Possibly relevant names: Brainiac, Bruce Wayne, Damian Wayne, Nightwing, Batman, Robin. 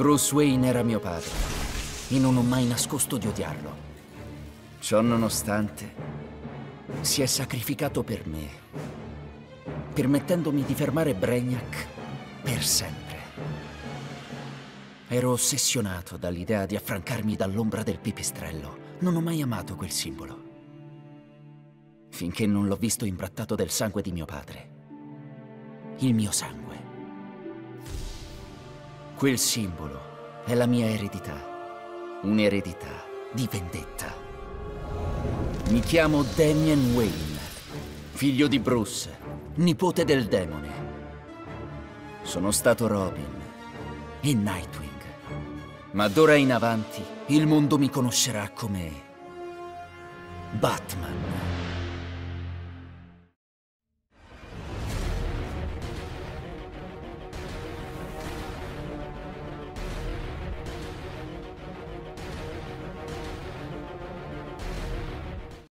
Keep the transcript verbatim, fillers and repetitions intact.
Bruce Wayne era mio padre e non ho mai nascosto di odiarlo. Ciò nonostante, si è sacrificato per me, permettendomi di fermare Brainiac per sempre. Ero ossessionato dall'idea di affrancarmi dall'ombra del pipistrello. Non ho mai amato quel simbolo, finché non l'ho visto imbrattato del sangue di mio padre. Il mio sangue. Quel simbolo è la mia eredità. Un'eredità di vendetta. Mi chiamo Damian Wayne, figlio di Bruce, nipote del demone. Sono stato Robin e Nightwing. Ma d'ora in avanti il mondo mi conoscerà come Batman.